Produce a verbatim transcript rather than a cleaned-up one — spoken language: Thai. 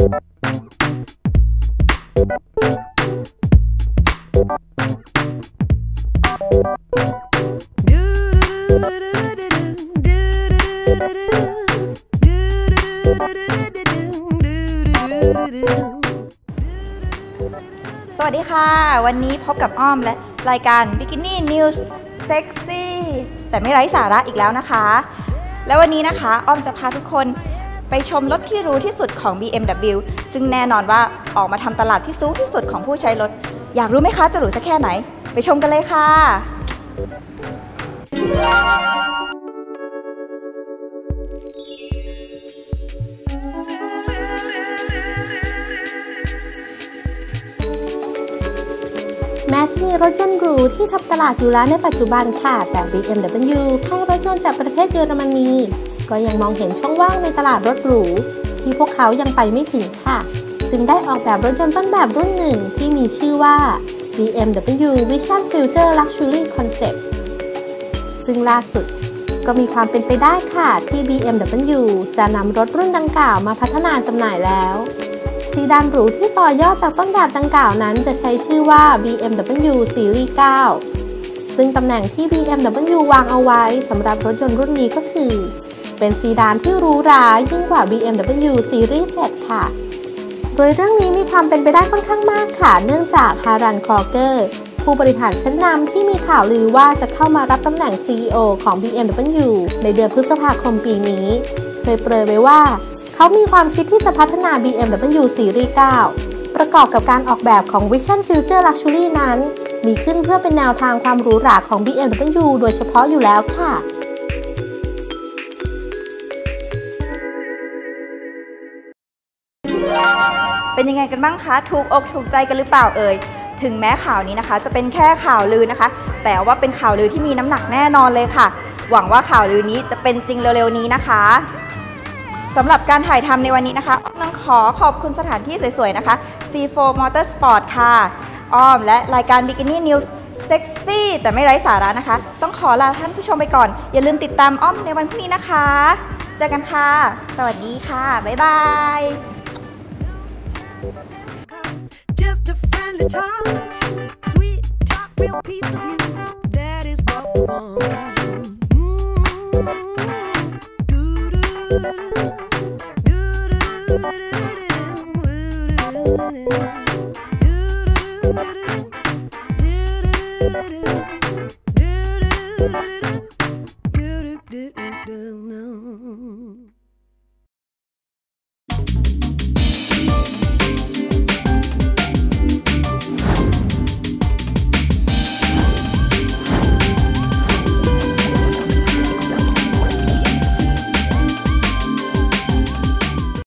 สวัสดีค่ะวันนี้พบกับอ้อมและรายการ Bikini News Sexy แต่ไม่ไร้สาระอีกแล้วนะคะและวันนี้นะคะอ้อมจะพาทุกคนไปชมรถที่รู้ที่สุดของ บี เอ็ม ดับเบิลยู ซึ่งแน่นอนว่าออกมาทำตลาดที่สูงที่สุดของผู้ใช้รถอยากรู้ไหมคะจะหรูสักแค่ไหนไปชมกันเลยค่ะแม้จะมีรถยนต์หรูที่ทับตลาดอยู่แล้วในปัจจุบันค่ะแต่ บี เอ็ม ดับเบิลยู ค่ายรถยนต์จากประเทศเยอรมนีก็ยังมองเห็นช่องว่างในตลาดรถหรูที่พวกเขายังไปไม่ถึงค่ะซึ่งได้ออกแบบรถยนต์ต้นแบบรุ่นหนึ่งที่มีชื่อว่า บี เอ็ม ดับเบิลยู Vision Future Luxury Concept ซึ่งล่าสุดก็มีความเป็นไปได้ค่ะที่ บี เอ็ม ดับเบิลยู จะนำรถรุ่นดังกล่าวมาพัฒนาจำหน่ายแล้วซีดานหรูที่ต่อยอดจากต้นแบบดังกล่าวนั้นจะใช้ชื่อว่า บี เอ็ม ดับเบิลยู Series เก้า ซึ่งตำแหน่งที่ บี เอ็ม ดับเบิลยู วางเอาไว้สำหรับรถยนต์รุ่นนี้ก็คือเป็นซีดานที่หรูหรายิ่งกว่า บี เอ็ม ดับเบิลยู Series เจ็ด ค่ะโดยเรื่องนี้มีความเป็นไปได้ค่อนข้างมากค่ะเนื่องจากฮารัน ครอเกอร์ผู้บริหารชั้นนำที่มีข่าวลือว่าจะเข้ามารับตำแหน่ง ซี อี โอ ของ บี เอ็ม ดับเบิลยู ในเดือนพฤษภาคมปีนี้เคยเปรยไว้ว่าเขามีความคิดที่จะพัฒนา บี เอ็ม ดับเบิลยู Series เก้า ประกอบกับการออกแบบของ Vision Future Luxury นั้นมีขึ้นเพื่อเป็นแนวทางความหรูหราของ บี เอ็ม ดับเบิลยู โดยเฉพาะอยู่แล้วค่ะเป็นยังไงกันบ้างคะถูกอกถูกใจกันหรือเปล่าเอ่ยถึงแม้ข่าวนี้นะคะจะเป็นแค่ข่าวลือนะคะแต่ว่าเป็นข่าวลือที่มีน้ำหนักแน่นอนเลยค่ะหวังว่าข่าวลือนี้จะเป็นจริงเร็วๆนี้นะคะสำหรับการถ่ายทำในวันนี้นะคะอ้อมต้องขอขอบคุณสถานที่สวยๆนะคะ ซี โฟร์ Motorsport ค่ะอ้อมและรายการ Bikini News Sexy แต่ไม่ไร้สาระนะคะต้องขอลาท่านผู้ชมไปก่อนอย่าลืมติดตามอ้อมในวันพรุ่งนี้นะคะเจอกันค่ะสวัสดีค่ะบ๊ายบายWe'll be right back.